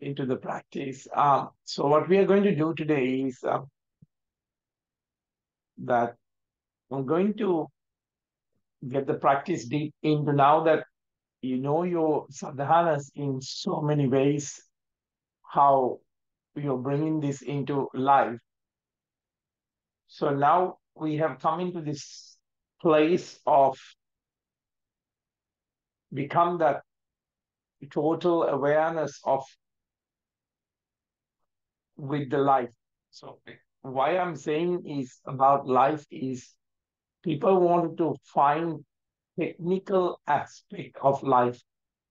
into the practice. So what we are going to do today is that I'm going to get the practice deep into, now that you know your sadhanas in so many ways, how you're bringing this into life. So now we have come into this place of become that total awareness of with the life. So why I'm saying is about life is people want to find technical aspect of life,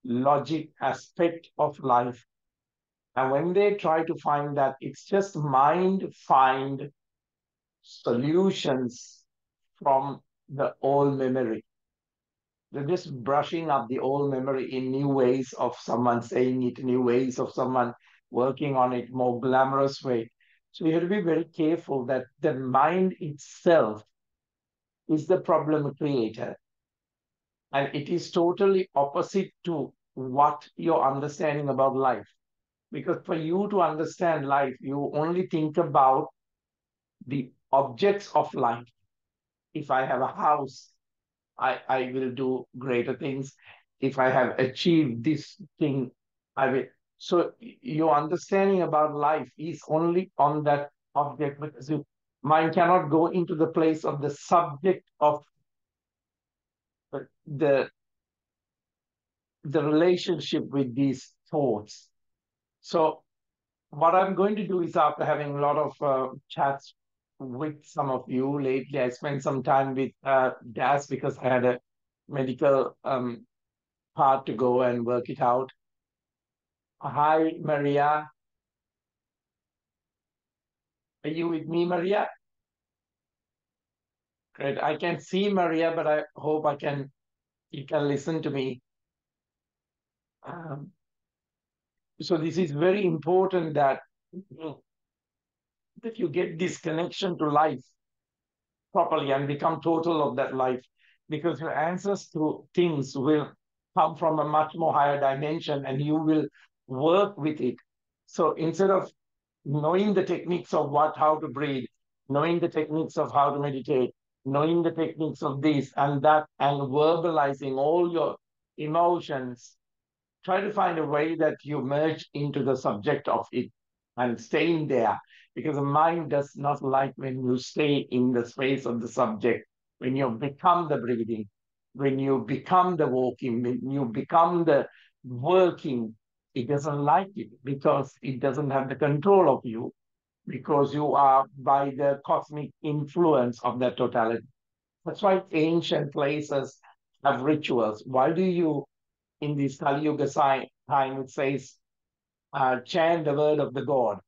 logic aspect of life. And when they try to find that, it's just mind find solutions from the old memory. They're just brushing up the old memory in new ways of someone saying it, new ways of someone working on it, more glamorous way. So you have to be very careful that the mind itself is the problem creator. And it is totally opposite to what you're understanding about life. Because for you to understand life, you only think about the objects of life. If I have a house, I will do greater things. If I have achieved this thing, I will. So your understanding about life is only on that object, because your mind cannot go into the place of the subject of the relationship with these thoughts. So what I'm going to do is, after having a lot of chats with some of you lately, I spent some time with Das because I had a medical part to go and work it out. Hi, Maria. Are you with me, Maria? Great. I can see Maria, but I hope you can listen to me. So this is very important that you get this connection to life properly and become total of that life, because your answers to things will come from a much more higher dimension and you will work with it. So instead of knowing the techniques of how to breathe, knowing the techniques of how to meditate, knowing the techniques of this and that, and verbalizing all your emotions, try to find a way that you merge into the subject of it and staying there, because the mind does not like when you stay in the space of the subject, when you become the breathing, when you become the walking, when you become the working. It doesn't like it because it doesn't have the control of you, because you are by the cosmic influence of that totality. That's why ancient places have rituals. Why do you, in this Kali Yuga time, it says, chant the word of the God?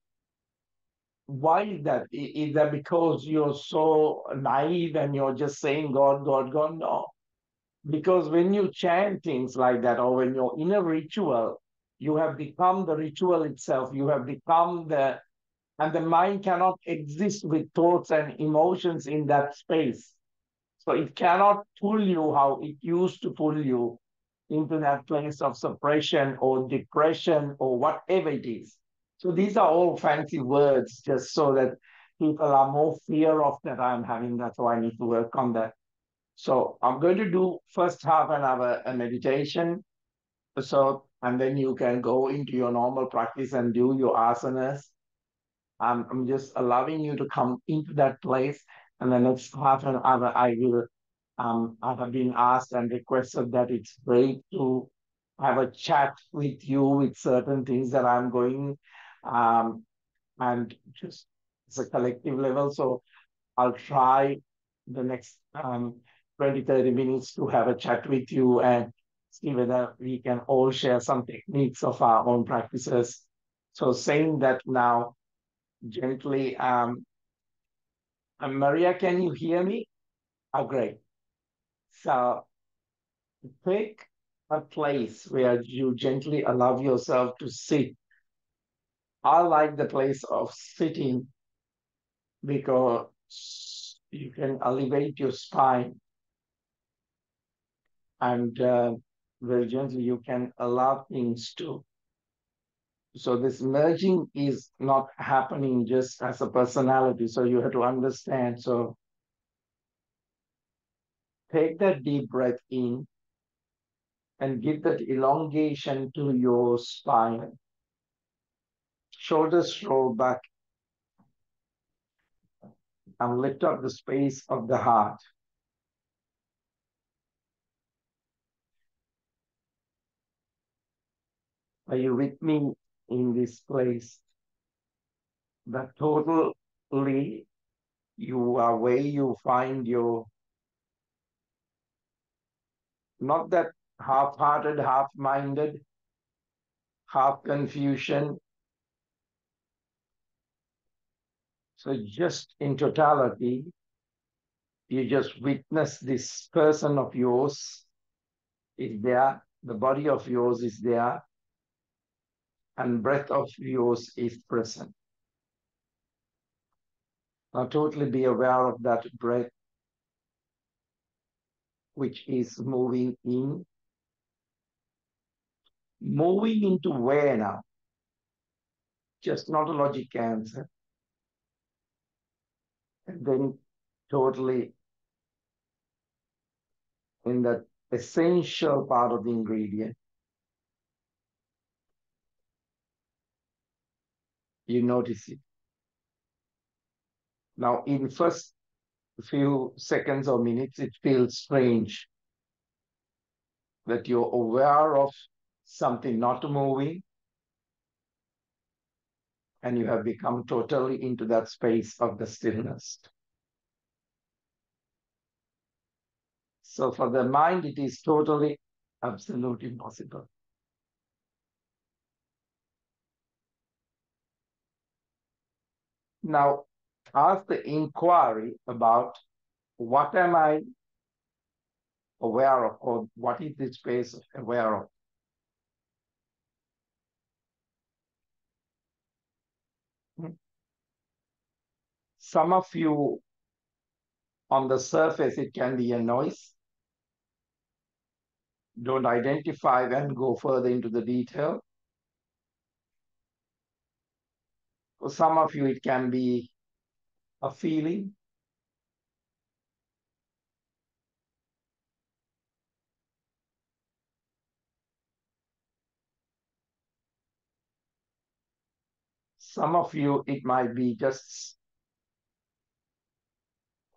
Why is that? Is that because you're so naive and you're just saying God, God, God? No. Because when you chant things like that, or when you're in a ritual, you have become the ritual itself. You have become the... And the mind cannot exist with thoughts and emotions in that space. So it cannot pull you how it used to pull you into that place of suppression or depression or whatever it is. So these are all fancy words just so that people are more fear of that I'm having. That's why I need to work on that. So I'm going to do first half an hour a meditation. So, and then you can go into your normal practice and do your asanas. I'm just allowing you to come into that place. And the next half an hour, I will, I have been asked and requested that it's great to have a chat with you with certain things that I'm going, and just it's a collective level. So I'll try the next 20, 30 minutes to have a chat with you and see whether we can all share some techniques of our own practices. So saying that now, gently, Maria, can you hear me? Oh, great. So pick a place where you gently allow yourself to sit. I like the place of sitting because you can elevate your spine, and very gently you can allow things to So this merging is not happening just as a personality. So you have to understand. So take that deep breath in and give that elongation to your spine. Shoulders roll back and lift up the space of the heart. Are you with me in this place? That totally you are where you find your, not that half-hearted, half-minded, half-confusion. So just in totality, you just witness this person of yours is there, the body of yours is there, and breath of yours is present. Now totally be aware of that breath which is moving in. Moving into where now? Just not a logic answer. And then totally in that essential part of the ingredient, you notice it. Now, in first few seconds or minutes, it feels strange that you're aware of something not moving and you have become totally into that space of the stillness. So for the mind, it is totally, absolutely impossible. Now, ask the inquiry about what am I aware of, or what is this space aware of? Some of you, on the surface, it can be a noise. Don't identify and go further into the detail. For some of you, it can be a feeling. Some of you, it might be just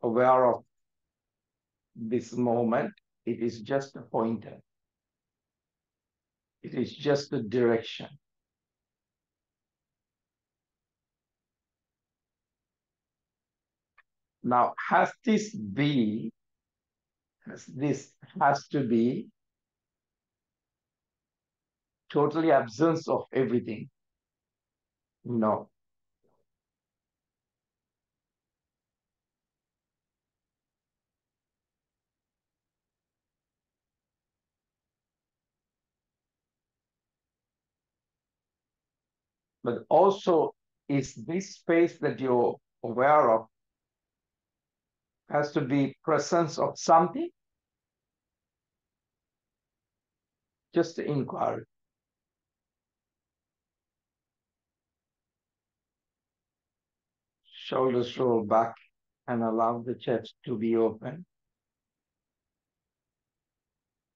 aware of this moment. It is just a pointer. It is just a direction. Now, has to be totally absence of everything? No. But also, is this space that you're aware of has to be presence of something? Just the inquiry. Shoulders roll back and allow the chest to be open.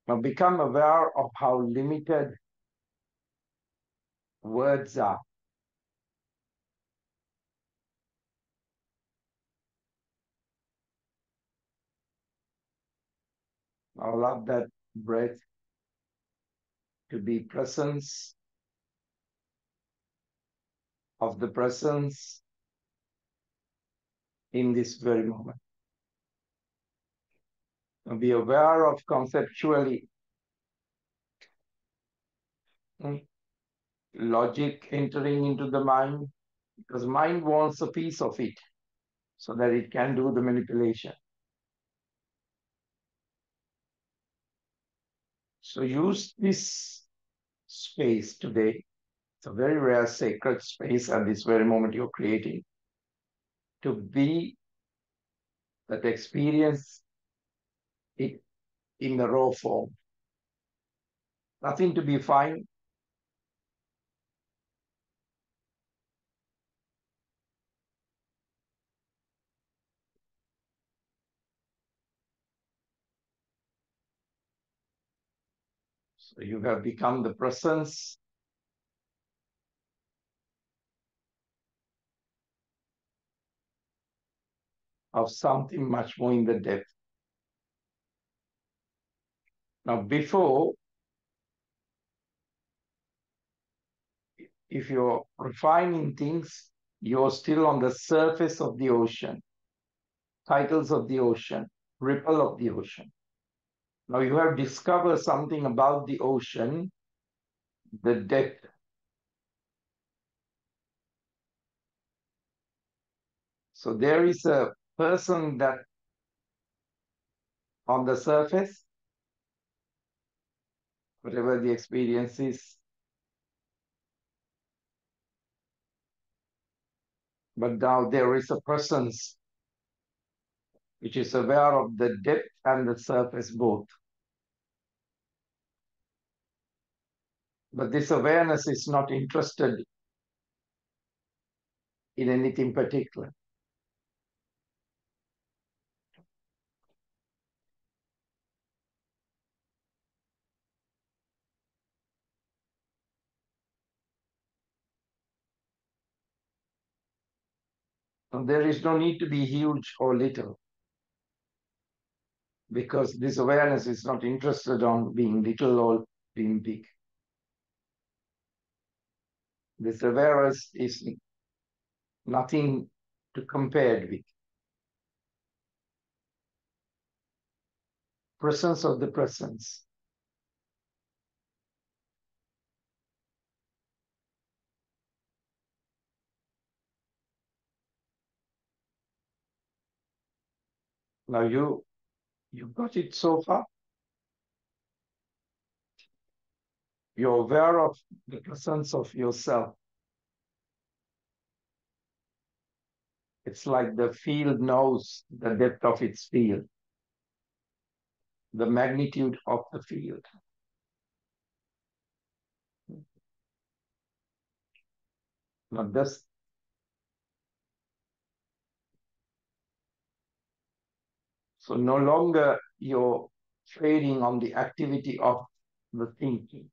Now become aware of how limited words are. Allow that breath to be presence of the presence in this very moment. And be aware of conceptually, logic entering into the mind, because mind wants a piece of it so that it can do the manipulation. So use this space today. It's a very rare sacred space at this very moment you're creating to be that experience it in the raw form. Nothing to be fine. You have become the presence. Of something much more in the depth. Now before, if you're refining things, you're still on the surface of the ocean, titles of the ocean, ripple of the ocean. Now you have discovered something about the ocean, the depth. So there is a person that on the surface, whatever the experience is, but now there is a presence which is aware of the depth and the surface both. But this awareness is not interested in anything particular. There is no need to be huge or little, because this awareness is not interested on being little or being big. This awareness is nothing to compare with. Presence of the presence. Now you got it so far. You're aware of the presence of yourself. It's like the field knows the depth of its field, the magnitude of the field. Now this. So no longer you're trading on the activity of the thinking.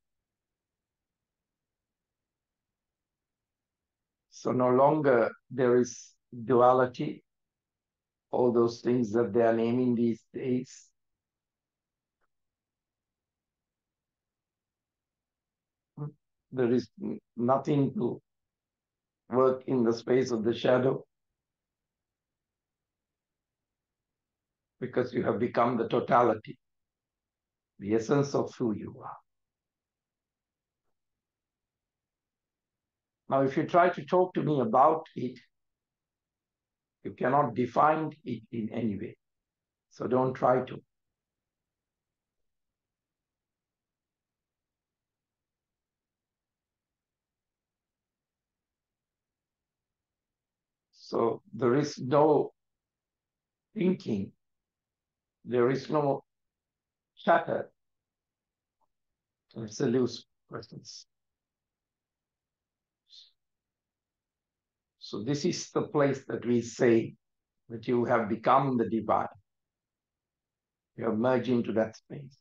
So no longer there is duality, all those things that they are naming these days. There is nothing to work in the space of the shadow. Because you have become the totality, the essence of who you are. Now, if you try to talk to me about it, you cannot define it in any way. So don't try to. So there is no thinking. There is no chatter, it's a loose presence. So this is the place that we say that you have become the divine. You have merged into that space.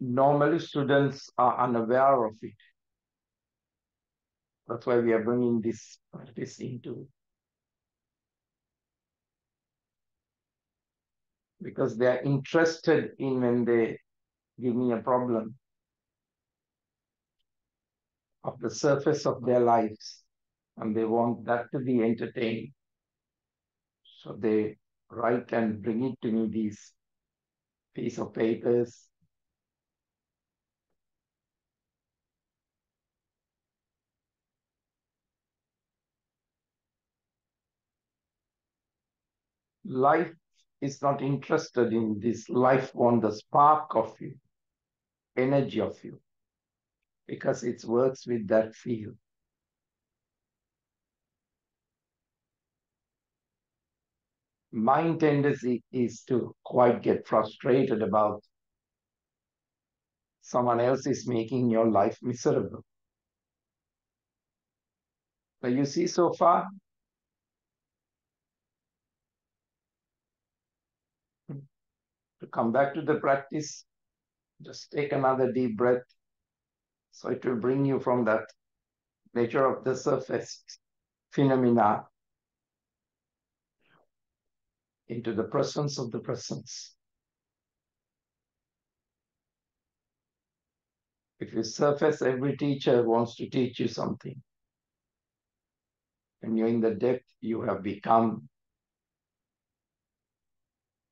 Normally students are unaware of it. That's why we are bringing this practice into. Because they are interested in when they give me a problem of the surface of their lives. And they want that to be entertained. So they write and bring it to me, these piece of papers. Life is not interested in this. Life wants the spark of you, energy of you, because it works with that field. My tendency is to quite get frustrated about someone else is making your life miserable. But you see so far, to come back to the practice, just take another deep breath. So it will bring you from that nature of the surface phenomena into the presence of the presence. If you surface, every teacher wants to teach you something. When you're in the depth, you have become.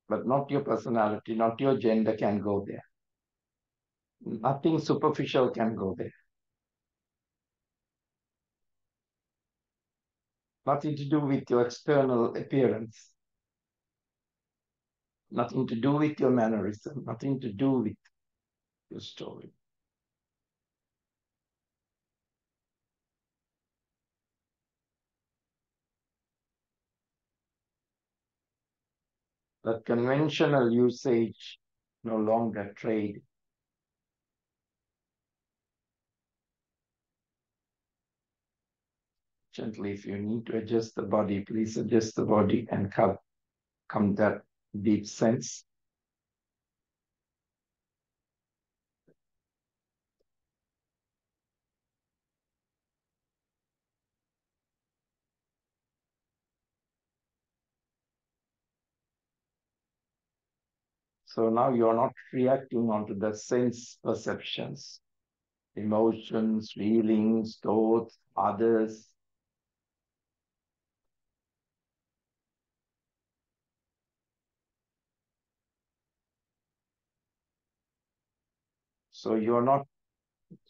But not your personality, not your gender can go there. Nothing superficial can go there. Nothing to do with your external appearance. Nothing to do with your mannerism. Nothing to do with your story. That conventional usage no longer trade. Gently, if you need to adjust the body, please adjust the body and come that deep sense. So now you are not reacting onto the sense perceptions, emotions, feelings, thoughts, others. So you are not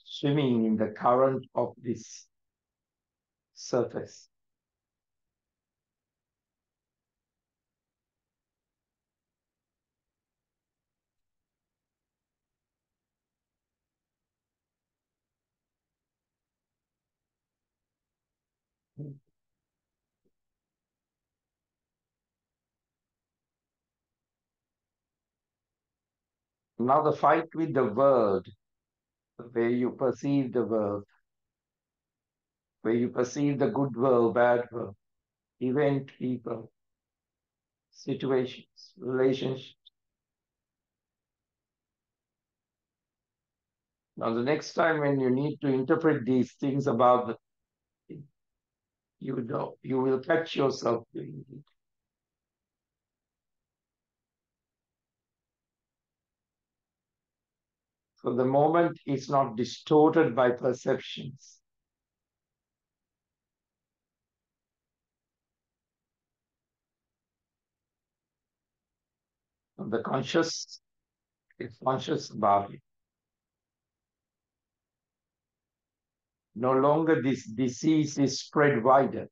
swimming in the current of this surface. Now the fight with the world, the way you perceive the world, where you perceive the good world, bad world, event, people, situations, relationships. Now the next time when you need to interpret these things about the you will catch yourself doing it. So the moment is not distorted by perceptions. So the conscious is conscious about it. No longer this disease is spread wider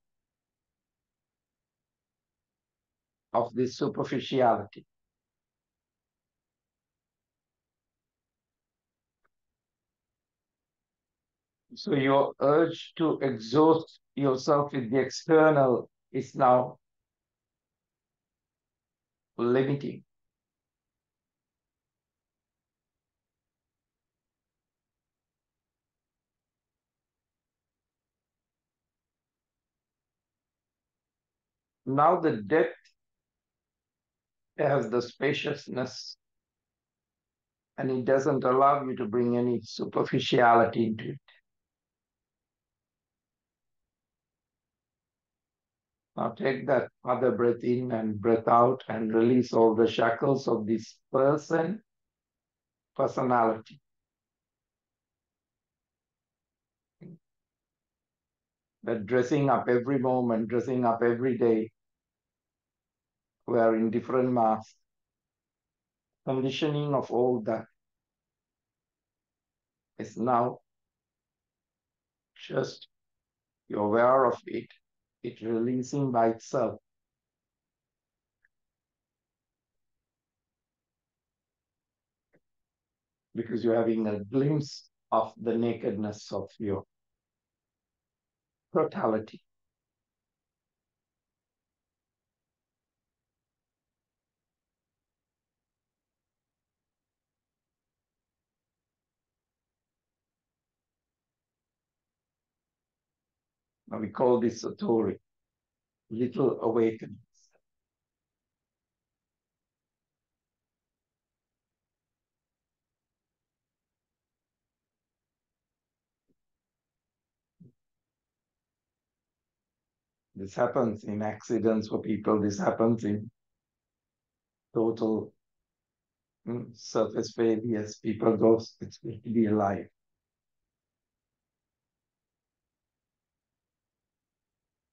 of this superficiality. So your urge to exhaust yourself with the external is now limiting. Now the depth has the spaciousness and it doesn't allow you to bring any superficiality into it. Now take that other breath in and breath out and release all the shackles of this personality. That dressing up every moment, dressing up every day, wearing different masks, conditioning of all that is now just you're aware of it, it releasing by itself. Because you're having a glimpse of the nakedness of your totality. Now we call this Satori, little awakenings. This happens in accidents for people. This happens in total surface failures. People go, it's really alive.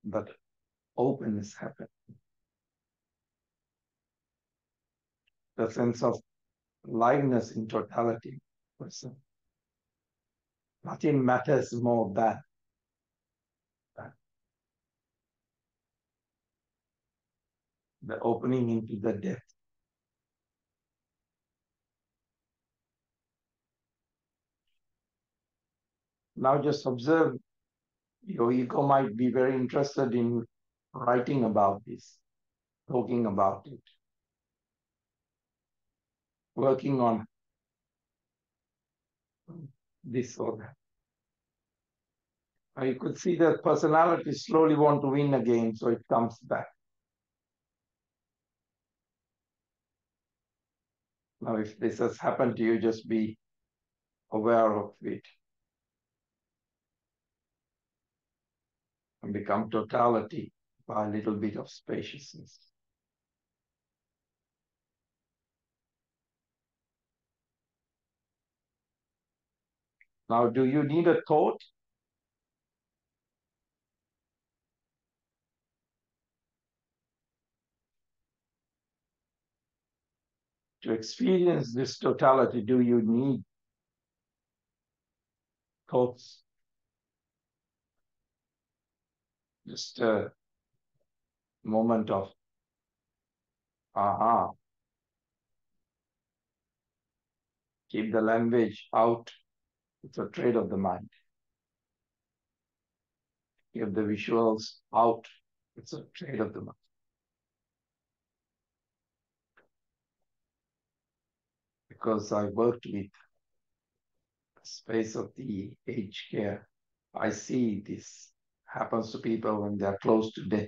But openness happens. The sense of liveness in totality. Person. Nothing matters more than that. The opening into the depth. Now just observe, your ego might be very interested in writing about this, talking about it, working on this or that. You could see that personality slowly want to win again, so it comes back. Now, if this has happened to you, just be aware of it and become totality by a little bit of spaciousness. Now, do you need a thought? To experience this totality, do you need thoughts? Just a moment of, aha. Keep the language out. It's a trade of the mind. Give the visuals out. It's a trade of the mind. Because I worked with the space of the aged care, I see this happens to people when they are close to death.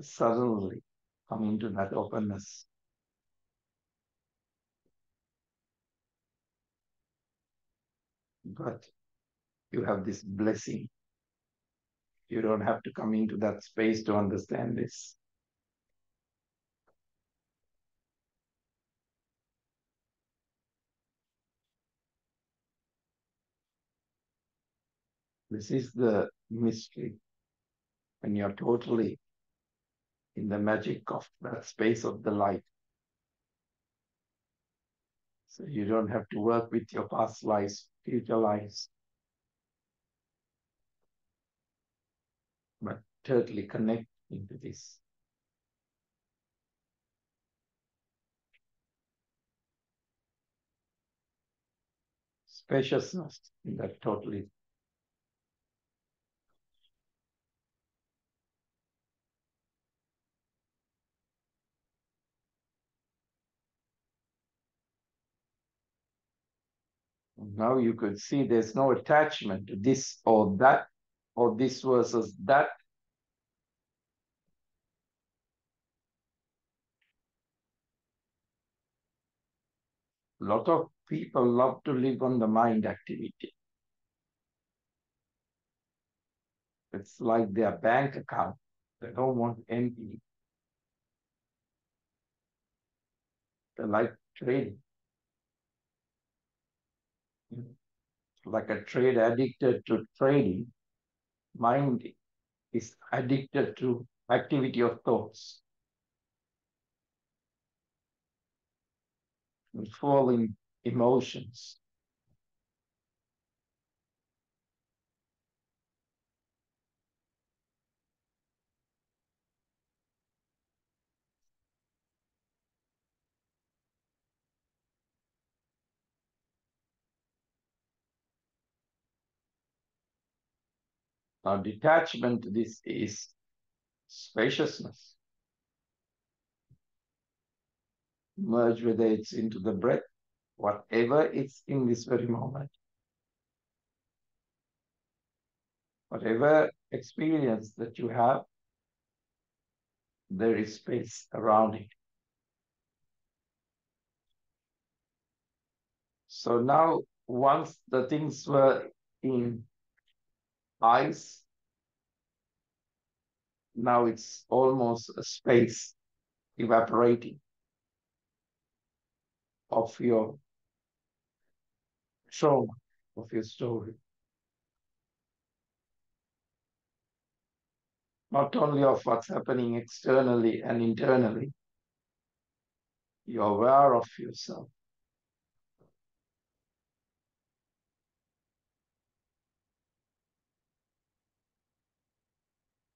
Suddenly come into that openness. But you have this blessing. You don't have to come into that space to understand this. This is the mystery. When you're totally in the magic of the space of the light. So you don't have to work with your past lives, future lives, but totally connect into this. Spaciousness in that totally. Now you could see there's no attachment to this or that, or this versus that. A lot of people love to live on the mind activity. It's like their bank account. They don't want empty. They like trading. Like a trade addicted to trading, mind is addicted to activity of thoughts. And falling emotions. Now, detachment, this is spaciousness. Merge whether it's into the breath, whatever it's in this very moment. Whatever experience that you have, there is space around it. So now once the things were in ice, now it's almost a space evaporating of your trauma, of your story. Not only of what's happening externally and internally, you're aware of yourself.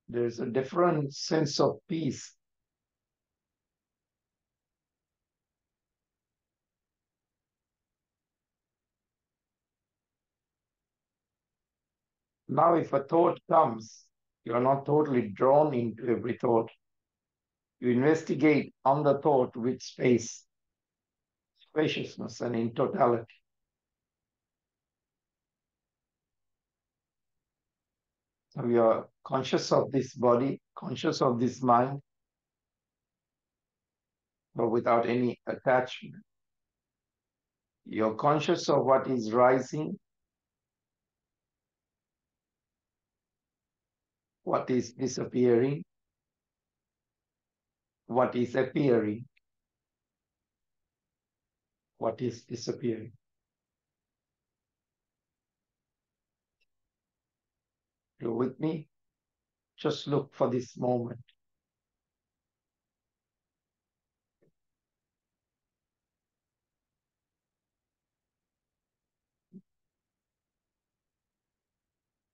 There's a different sense of peace now. If a thought comes, you are not totally drawn into every thought. You investigate on the thought with space, spaciousness, and in totality. So you are conscious of this body, conscious of this mind, but without any attachment. You're conscious of what is rising, what is disappearing, what is appearing, what is disappearing. You're with me? Just look for this moment.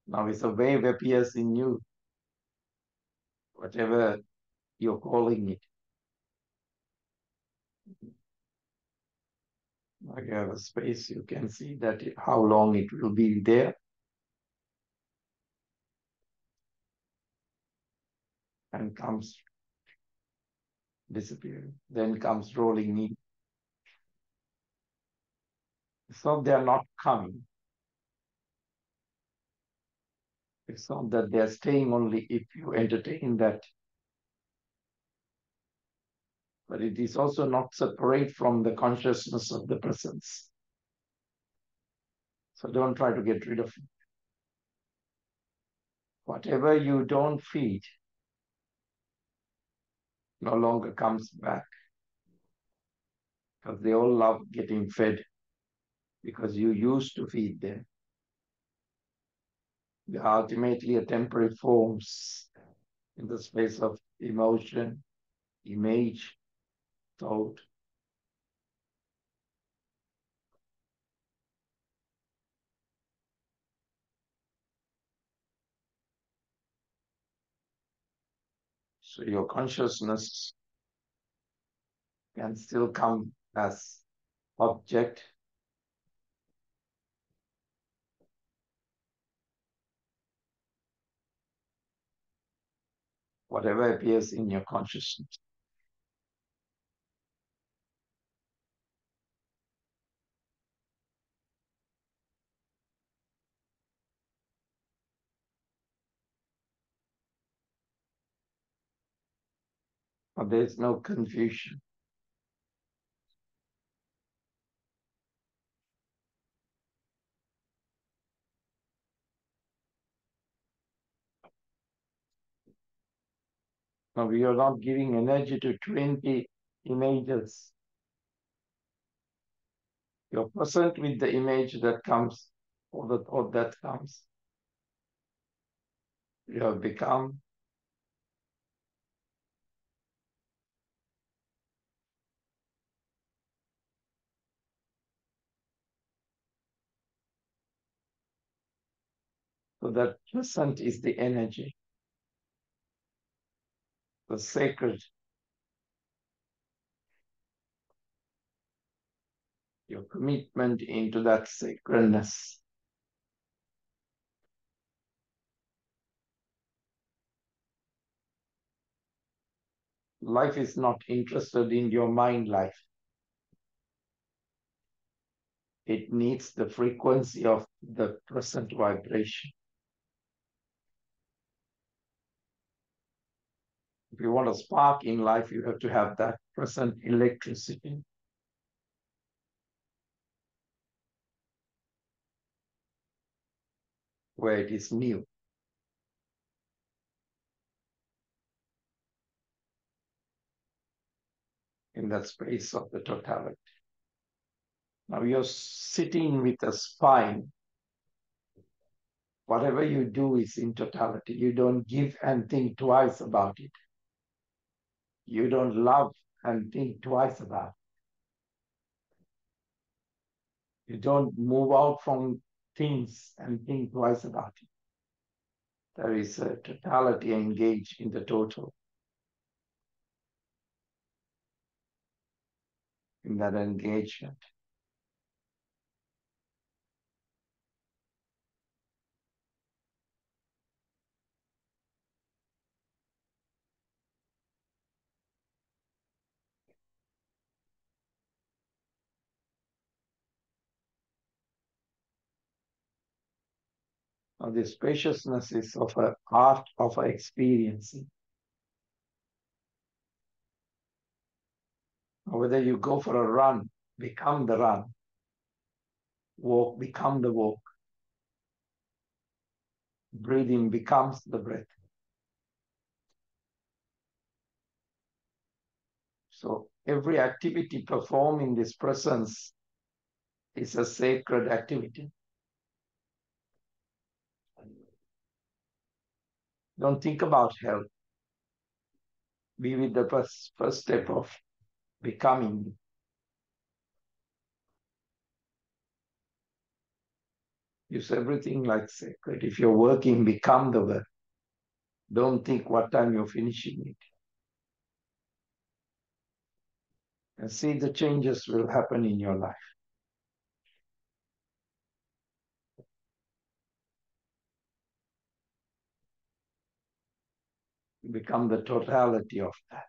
Now it's a wave appears in you, whatever you're calling it. Like you have a space, you can see that how long it will be there. And comes disappearing. Then comes rolling in. It's not they are not coming. It's not that they are staying only if you entertain that. But it is also not separate from the consciousness of the presence. So don't try to get rid of it. Whatever you don't feed no longer comes back, because they all love getting fed, because you used to feed them. They are ultimately a temporary forms in the space of emotion, image, thought. So your consciousness can still come as object, whatever appears in your consciousness. There's no confusion. Now we are not giving energy to 20 images. You're present with the image that comes or the thought that comes. You have become so that present is the energy, the sacred. Your commitment into that sacredness. Life is not interested in your mind life. It needs the frequency of the present vibration. If you want a spark in life, you have to have that present electricity. where it is new. In that space of the totality. Now you're sitting with a spine. Whatever you do is in totality. You don't give and think twice about it. You don't love and think twice about it. You don't move out from things and think twice about it. There is a totality engaged in the total. In that engagement. Now, this spaciousness is of an art of experiencing. Whether you go for a run, become the run. Walk, become the walk. Breathing becomes the breath. So every activity performed in this presence is a sacred activity. Don't think about hell. Be with the first step of becoming. Use everything like sacred. If you're working, become the work. Don't think what time you're finishing it. And see the changes will happen in your life. Become the totality of that.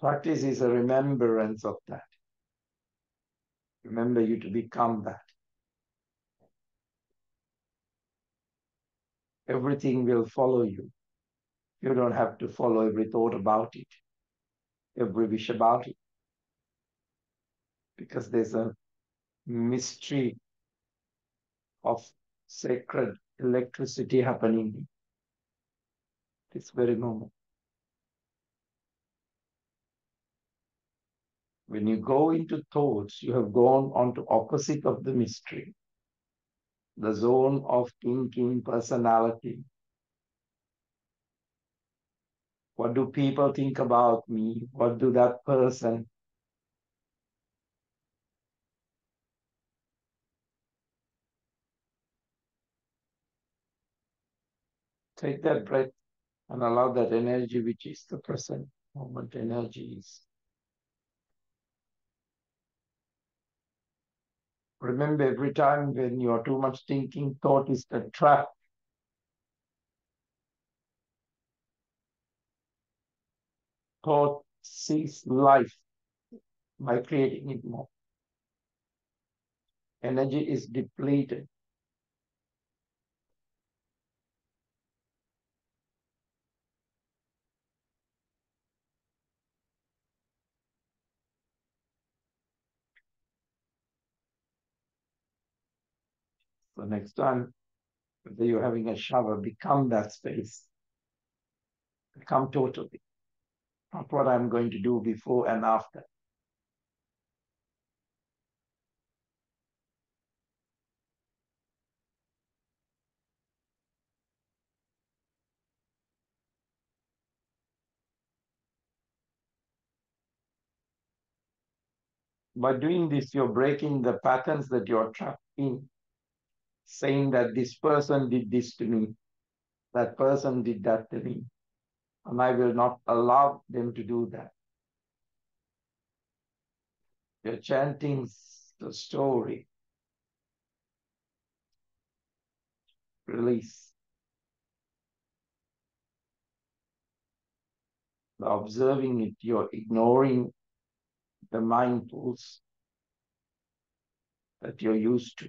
Practice is a remembrance of that. Remember you to become that. Everything will follow you. You don't have to follow every thought about it, every wish about it, because there's a mystery of sacred electricity happening this very moment. When you go into thoughts, you have gone on to opposite of the mystery, the zone of thinking personality. What do people think about me? What do that person? Take that breath and allow that energy, which is the present moment energy is. Remember, every time when you are too much thinking, thought is the trap. Thought sees life by creating it more. Energy is depleted. So next time, whether you're having a shower, become that space. Become totally. Not what I'm going to do before and after. By doing this, you're breaking the patterns that you're trapped in. Saying that this person did this to me, that person did that to me, and I will not allow them to do that. You're chanting the story. Release. By observing it, you're ignoring the mind pulls that you're used to.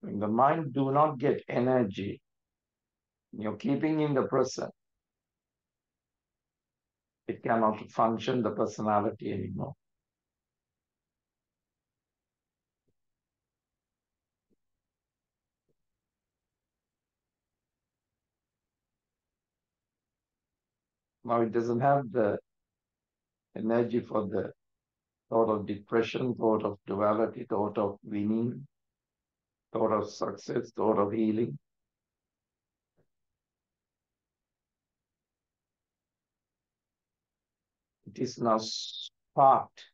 When the mind do not get energy, You're keeping in the person. It cannot function the personality anymore. Now it doesn't have the energy for the thought of depression, thought of duality, thought of winning, thought of success, thought of healing. It is now sparked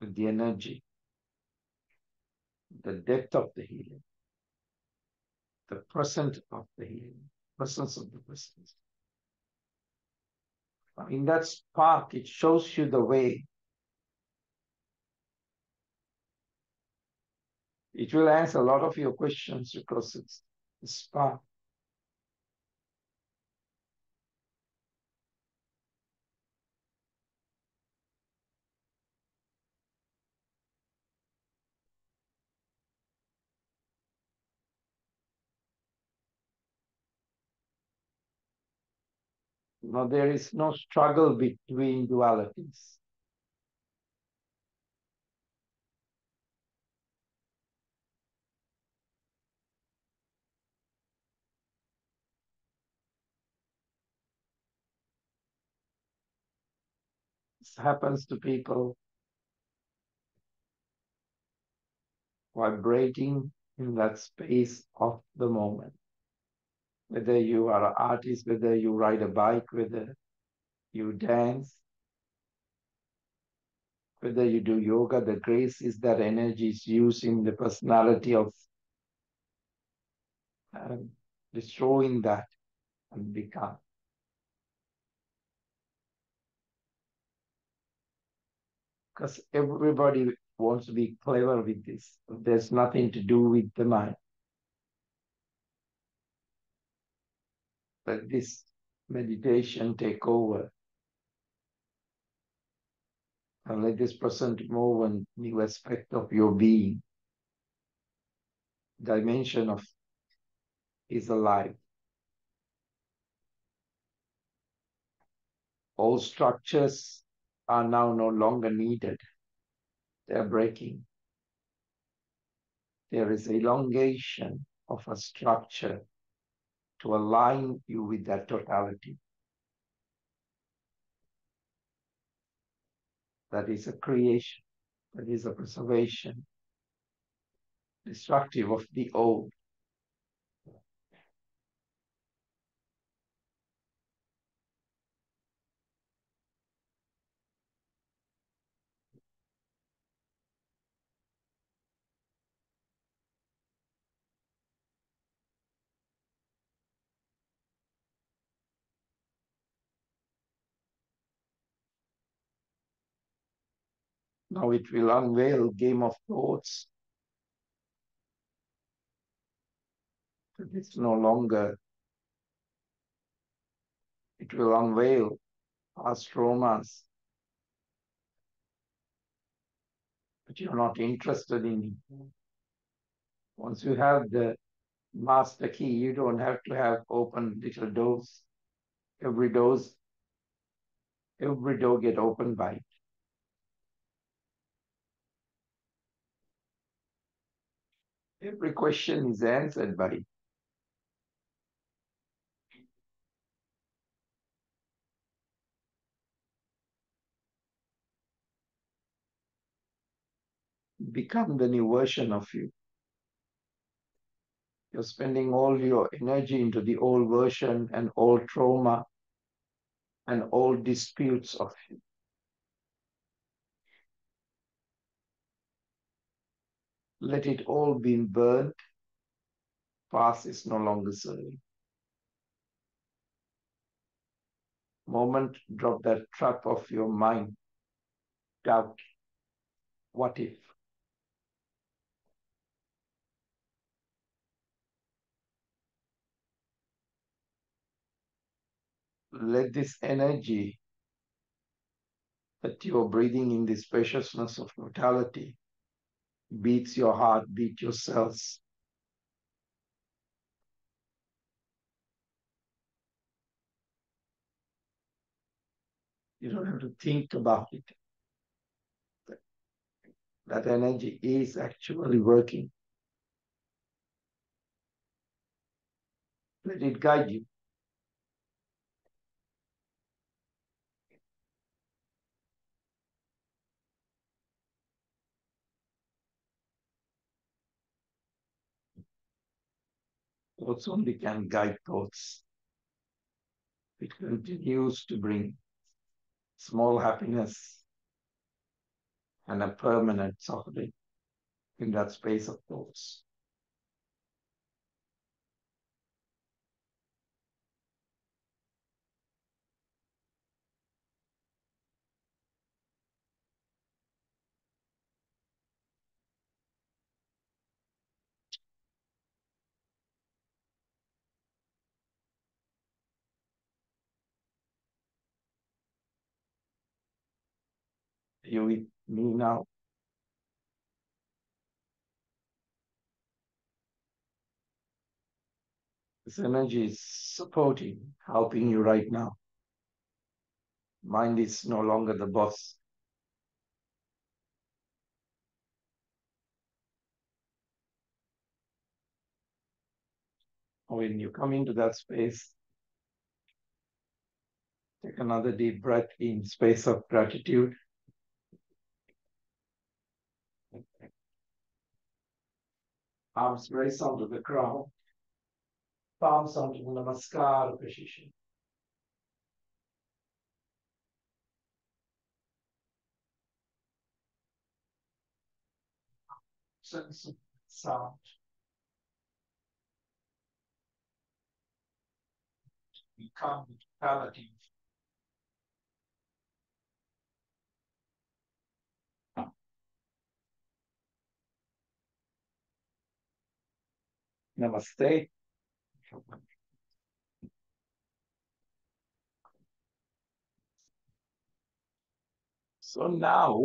with the energy, the depth of the healing, the presence of the healing, presence of the presence. In that spark, it shows you the way. It will answer a lot of your questions because it's a spark. Now, there is no struggle between dualities. This happens to people vibrating in that space of the moment. Whether you are an artist, whether you ride a bike, whether you dance, whether you do yoga, the grace is that energy is used in the personality of destroying that and become. Because everybody wants to be clever with this. There's nothing to do with the mind. Let this meditation take over and let this present moment new aspect of your being, dimension of is alive. All structures are now no longer needed. They are breaking. There is elongation of a structure to align you with that totality. That is a creation, that is a preservation, destructive of the old. Now it will unveil game of thoughts. It's no longer. It will unveil past traumas. But you're not interested in it. Once you have the master key, you don't have to have open little doors. Every door get opened by it. Every question is answered by it. Become the new version of you. You're spending all your energy into the old version and old trauma and old disputes of you. Let it all be burnt. Past is no longer serving. Moment, drop that trap of your mind. Doubt. What if? Let this energy that you are breathing in this preciousness of totality beats your heart, beat your cells. You don't have to think about it. That energy is actually working. Let it guide you. Thoughts only can guide thoughts. It continues to bring small happiness and a permanent suffering in that space of thoughts. You with me now? This energy is supporting, helping you right now. Mind is no longer the boss. When you come into that space, take another deep breath in space of gratitude. Arms raised onto the ground, palms onto the namaskar position. Sense of sound. Become palliative. Namaste. So now,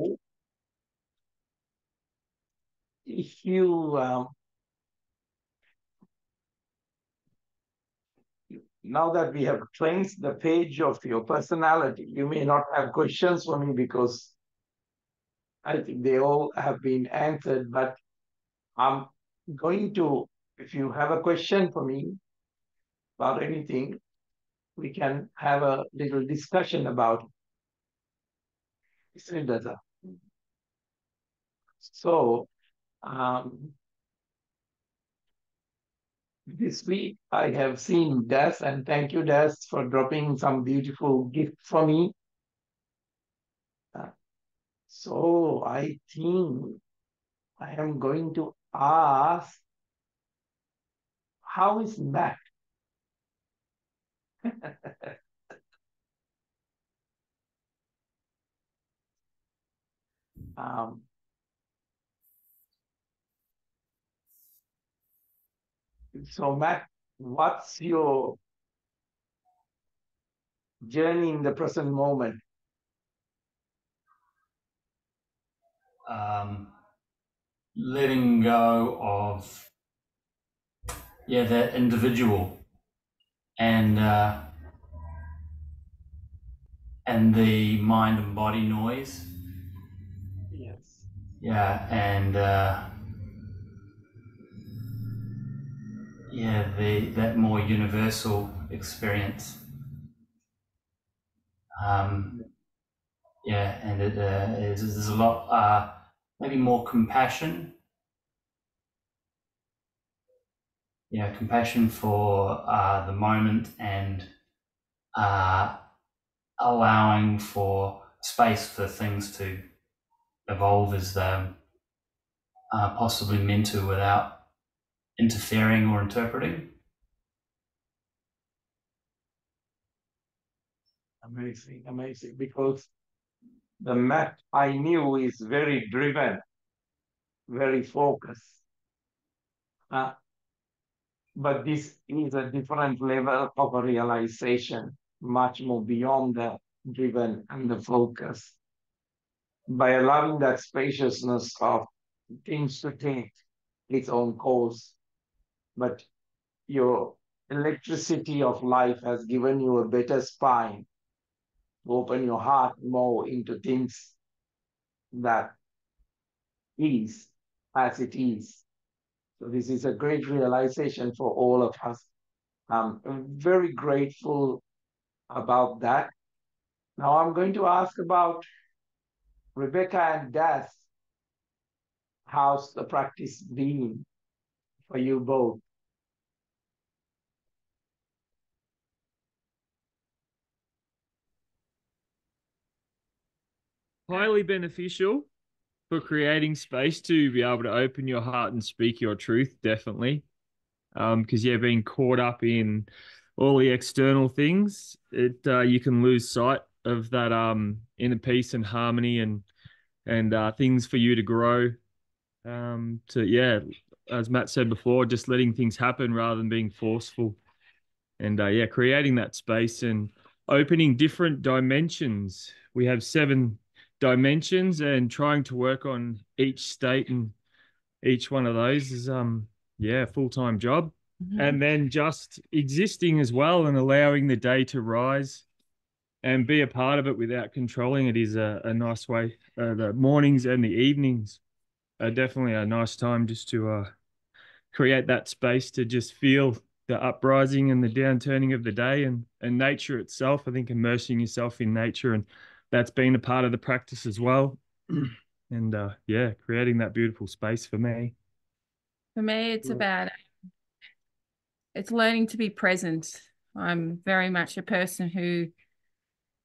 if you now that we have cleansed the page of your personality, you may not have questions for me because I think they all have been answered. But I'm going to. If you have a question for me about anything, we can have a little discussion about it. So, this week I have seen Des, and thank you, Des, for dropping some beautiful gift for me. So, I think I am going to ask, how is Matt? So Matt, what's your journey in the present moment? Letting go of that individual and the mind and body noise. Yes. Yeah, and that more universal experience. And it there's a lot maybe more compassion. Yeah, compassion for the moment and allowing for space for things to evolve as they are possibly meant to without interfering or interpreting. Amazing, amazing. Because the Matt I knew is very driven, very focused. But this is a different level of a realization, much more beyond the driven and the focus. By allowing that spaciousness of things to take its own course, but your electricity of life has given you a better spine open your heart more into things that is as it is. So this is a great realization for all of us. I'm very grateful about that. Now I'm going to ask about Rebecca and Des. How's the practice been for you both? Highly beneficial for creating space to be able to open your heart and speak your truth, definitely. Because yeah, being caught up in all the external things, you can lose sight of that inner peace and harmony and things for you to grow. As Matt said before, just letting things happen rather than being forceful, and creating that space and opening different dimensions. We have 7 dimensions, and trying to work on each state and each one of those is a full-time job. Mm-hmm. And then just existing as well and allowing the day to rise and be a part of it without controlling it is a nice way. The mornings and the evenings are definitely a nice time just to create that space to just feel the uprising and the downturning of the day and nature itself. I think immersing yourself in nature, and that's been a part of the practice as well. And creating that beautiful space for me. For me, it's about, it's learning to be present. I'm very much a person who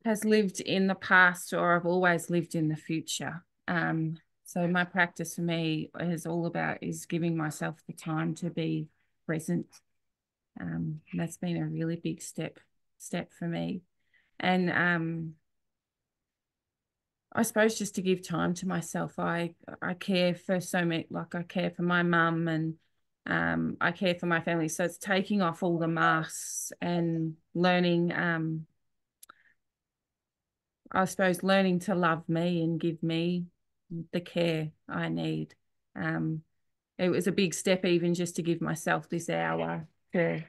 has lived in the past, or I've always lived in the future. So my practice for me is giving myself the time to be present. That's been a really big step for me. And I suppose just to give time to myself. I care for so many, like I care for my mum, and I care for my family. So it's taking off all the masks and learning, I suppose learning to love me and give me the care I need. It was a big step even just to give myself this hour to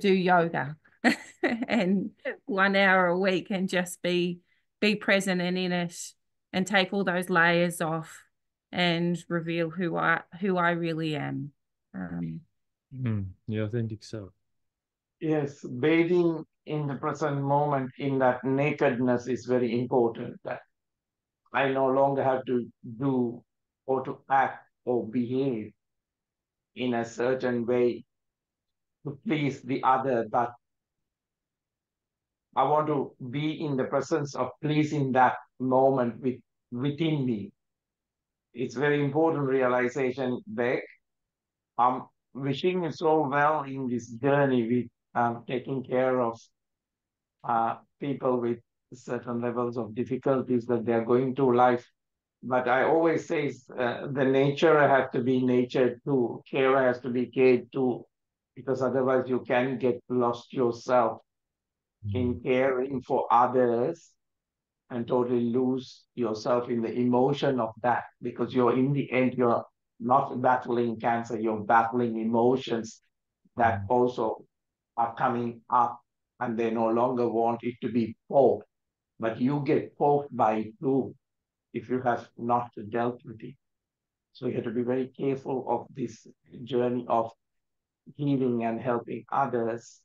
do yoga and 1 hour a week, and just be present and in it, and take all those layers off and reveal who I really am. The authentic self. Yes, bathing in the present moment, in that nakedness, is very important. That I no longer have to do or to act or behave in a certain way to please the other, but I want to be in the presence of pleasing that moment within me. It's very important realization, Beck. I'm wishing you so well in this journey with taking care of people with certain levels of difficulties that they're going through life. But I always say the nurturer has to be nurtured too. Carer has to be cared too, because otherwise you can get lost yourself in caring for others and totally lose yourself in the emotion of that, because in the end, you're not battling cancer, you're battling emotions that also are coming up, and they no longer want it to be poked, but you get poked by it too if you have not dealt with it. So you have to be very careful of this journey of healing and helping others,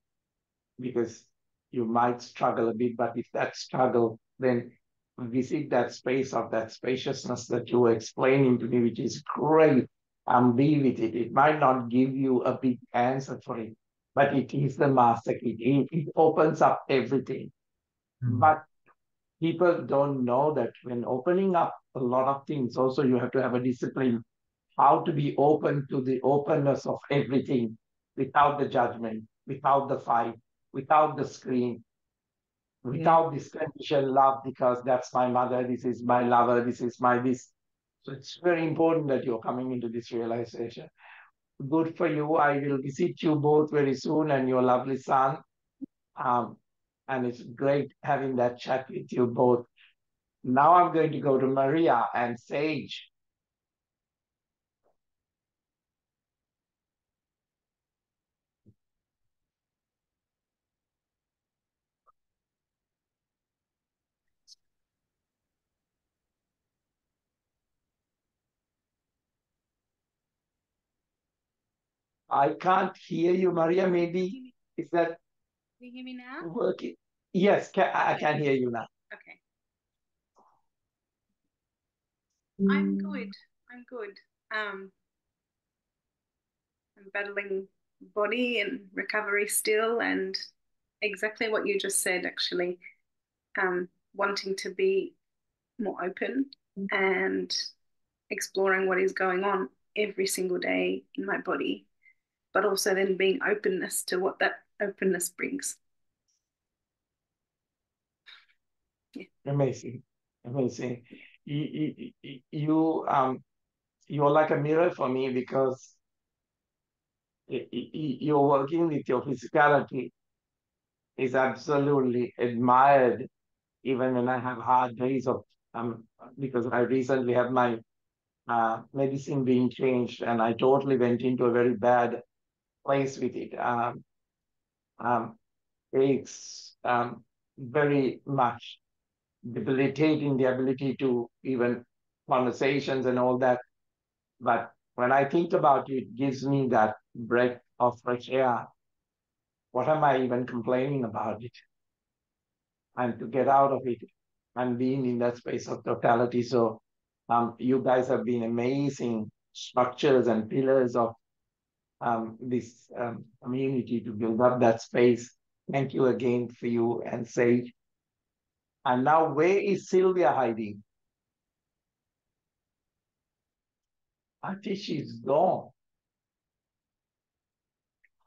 because you might struggle a bit, but if that struggle, then visit that space of that spaciousness that you were explaining to me, which is great, and be with it. It might not give you a big answer for it, but it is the master key. It opens up everything. Mm-hmm. But people don't know that when opening up a lot of things, also you have to have a discipline, how to be open to the openness of everything without the judgment, without the fight, without the screen, without this conditioned love, because that's my mother, this is my lover, this is my this. So it's very important that you're coming into this realization. Good for you. I will visit you both very soon, and your lovely son. And it's great having that chat with you both. Now I'm going to go to Maria and Sage. I can't hear you, Maria. Maybe is that? Can you hear me now? Working? Yes, I can hear you now. Okay. I'm good. I'm good. I'm battling body and recovery still, and exactly what you just said, actually. Wanting to be more open and exploring what is going on every single day in my body, but also then being openness to what that openness brings. Yeah. Amazing, amazing. You're like a mirror for me, because you're working with your physicality is absolutely admired. Even when I have hard days of, because I recently had my medicine being changed, and I totally went into a very bad place with it. It's very much debilitating, the ability to even conversations and all that. But when I think about it, it gives me that breath of fresh air. What am I even complaining about it? And to get out of it and being in that space of totality. So you guys have been amazing structures and pillars of this community to build up that space. Thank you again for you and Sage. And now, where is Sylvia hiding? I think she's gone.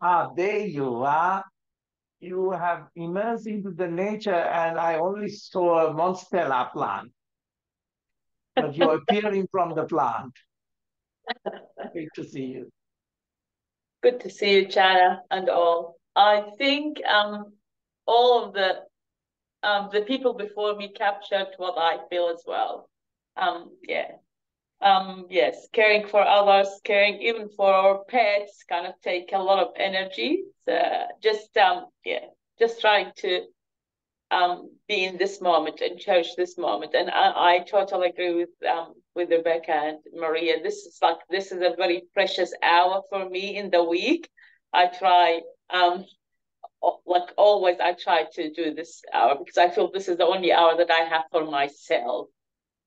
Ah, there you are. You have immersed into the nature, and I only saw a monstera plant. But you're appearing from the plant. Great to see you. Good to see you, Channa, and all. I think all of the people before me captured what I feel as well. Yes, caring for others, caring even for our pets, kind of take a lot of energy. So just trying to be in this moment and cherish this moment. And I totally agree with Rebecca and Maria. This is a very precious hour for me in the week. I try like always. I try to do this hour because I feel this is the only hour that I have for myself,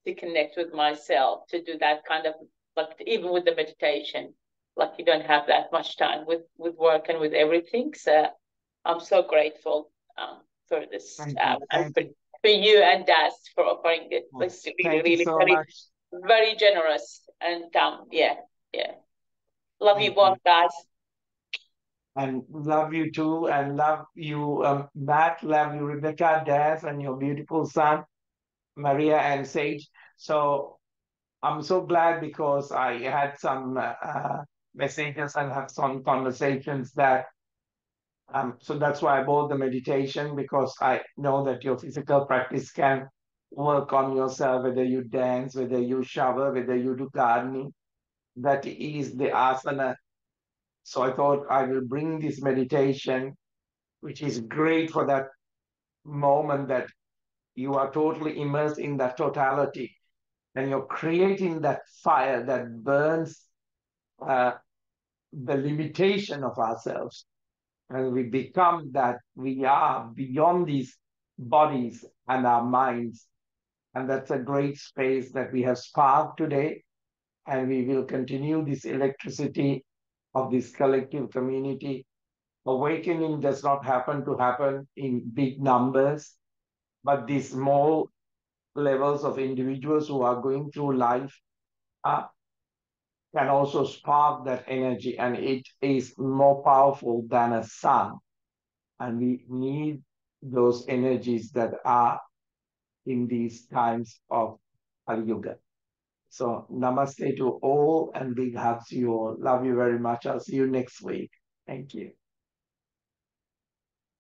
to connect with myself, to do that kind of, like, even with the meditation, like you don't have that much time with work and with everything. So I'm so grateful for this and for you and Das for offering it. It's really, really so very generous. And love you both, guys. And love you too, and love you, Matt, love you, Rebecca, Das, and your beautiful son, Maria and Sage. So I'm so glad, because I had some messages and have some conversations that, so that's why I bought the meditation, because I know that your physical practice can work on yourself, whether you dance, whether you shower, whether you do gardening, that is the asana. So I thought I will bring this meditation, which is great for that moment that you are totally immersed in that totality, and you're creating that fire that burns the limitation of ourselves. And we become that we are beyond these bodies and our minds. And that's a great space that we have sparked today. And we will continue this electricity of this collective community. Awakening does not happen in big numbers, but these small levels of individuals who are going through life can also spark that energy, and it is more powerful than a sun. And we need those energies that are in these times of Kali Yuga. So namaste to all, and big hugs to you all. Love you very much. I'll see you next week. Thank you.